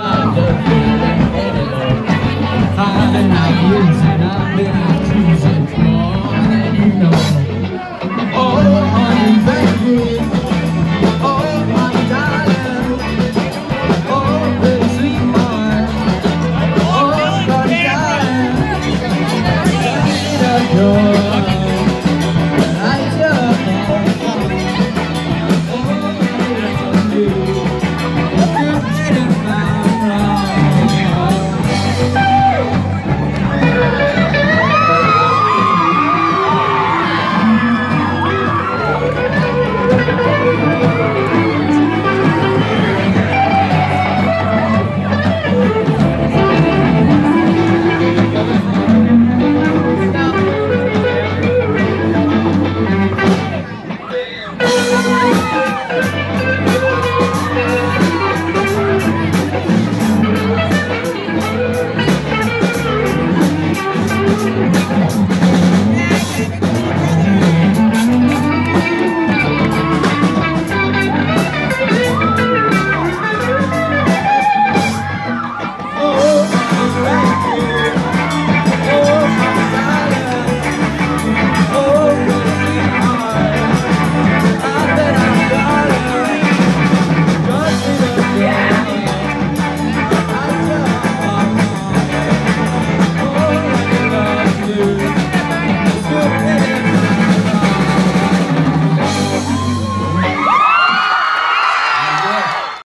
Five years and I've been